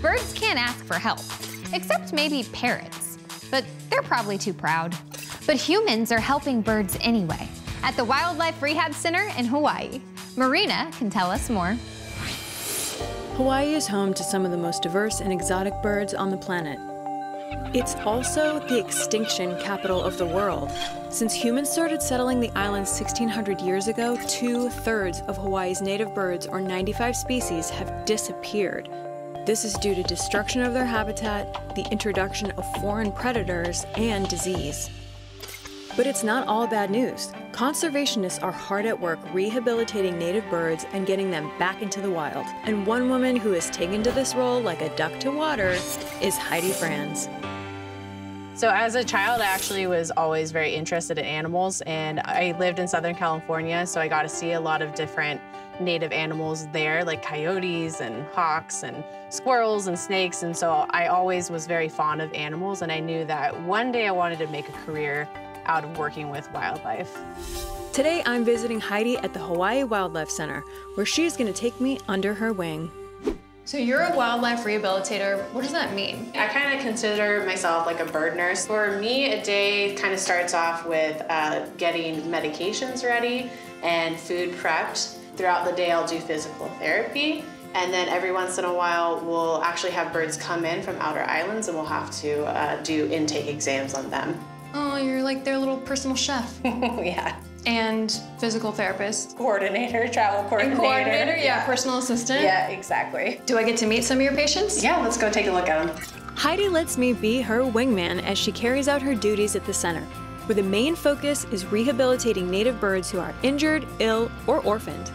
Birds can't ask for help, except maybe parrots, but they're probably too proud. But humans are helping birds anyway at the Wildlife Rehab Center in Hawaii. Marina can tell us more. Hawaii is home to some of the most diverse and exotic birds on the planet. It's also the extinction capital of the world. Since humans started settling the island 1,600 years ago, 2/3 of Hawaii's native birds, or 95 species, have disappeared. This is due to destruction of their habitat, the introduction of foreign predators, and disease. But it's not all bad news. Conservationists are hard at work rehabilitating native birds and getting them back into the wild. And one woman who has taken to this role like a duck to water is Heidi Franz. So as a child, I actually was always very interested in animals, and I lived in Southern California, so I got to see a lot of different native animals there, like coyotes and hawks and squirrels and snakes. And so I always was very fond of animals, and I knew that one day I wanted to make a career out of working with wildlife. Today, I'm visiting Heidi at the Hawaii Wildlife Center, where she's gonna take me under her wing. So you're a wildlife rehabilitator. What does that mean? I kind of consider myself like a bird nurse. For me, a day kind of starts off with getting medications ready and food prepped. Throughout the day, I'll do physical therapy. And then every once in a while, we'll actually have birds come in from outer islands, and we'll have to do intake exams on them. Oh, you're like their little personal chef. Yeah. And physical therapist. Coordinator, travel coordinator. And coordinator, yeah. Personal assistant. Yeah, exactly. Do I get to meet some of your patients? Yeah, let's go take a look at them. Heidi lets me be her wingman as she carries out her duties at the center, where the main focus is rehabilitating native birds who are injured, ill, or orphaned.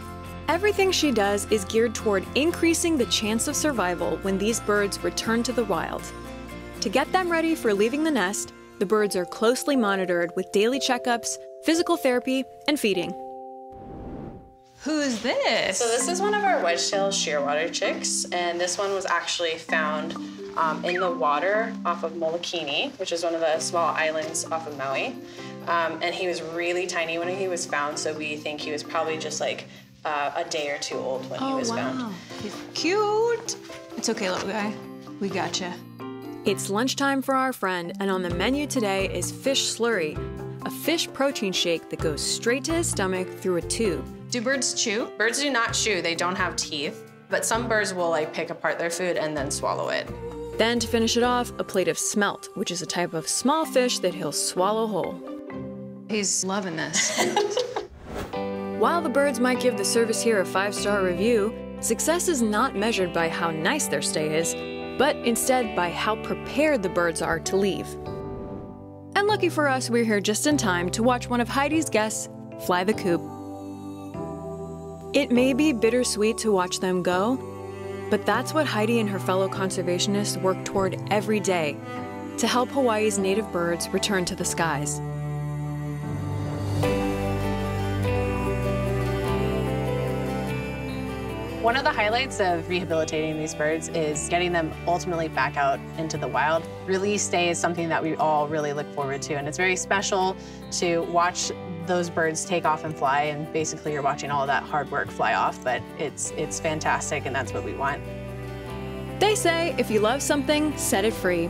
Everything she does is geared toward increasing the chance of survival when these birds return to the wild. To get them ready for leaving the nest, the birds are closely monitored with daily checkups, physical therapy, and feeding. Who's this? So this is one of our Wedgetail Shearwater chicks, and this one was actually found in the water off of Molokini, which is one of the small islands off of Maui. And he was really tiny when he was found, so we think he was probably just like a day or two old when he was found. He's cute. It's okay, little guy. We gotcha. It's lunchtime for our friend, and on the menu today is fish slurry, a fish protein shake that goes straight to his stomach through a tube. Do birds chew? Birds do not chew. They don't have teeth, but some birds will like pick apart their food and then swallow it. Then to finish it off, a plate of smelt, which is a type of small fish that he'll swallow whole. He's loving this. While the birds might give the service here a 5-star review, success is not measured by how nice their stay is, but instead by how prepared the birds are to leave. And lucky for us, we're here just in time to watch one of Heidi's guests fly the coop. It may be bittersweet to watch them go, but that's what Heidi and her fellow conservationists work toward every day, to help Hawaii's native birds return to the skies. One of the highlights of rehabilitating these birds is getting them ultimately back out into the wild. Release day is something that we all really look forward to, and it's very special to watch those birds take off and fly, and basically you're watching all that hard work fly off, but it's fantastic, and that's what we want. They say if you love something, set it free.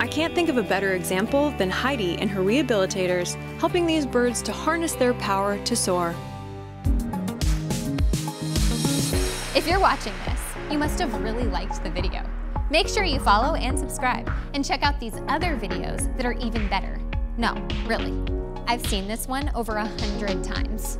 I can't think of a better example than Heidi and her rehabilitators helping these birds to harness their power to soar. If you're watching this, you must have really liked the video. Make sure you follow and subscribe, and check out these other videos that are even better. No, really. I've seen this one over 100 times.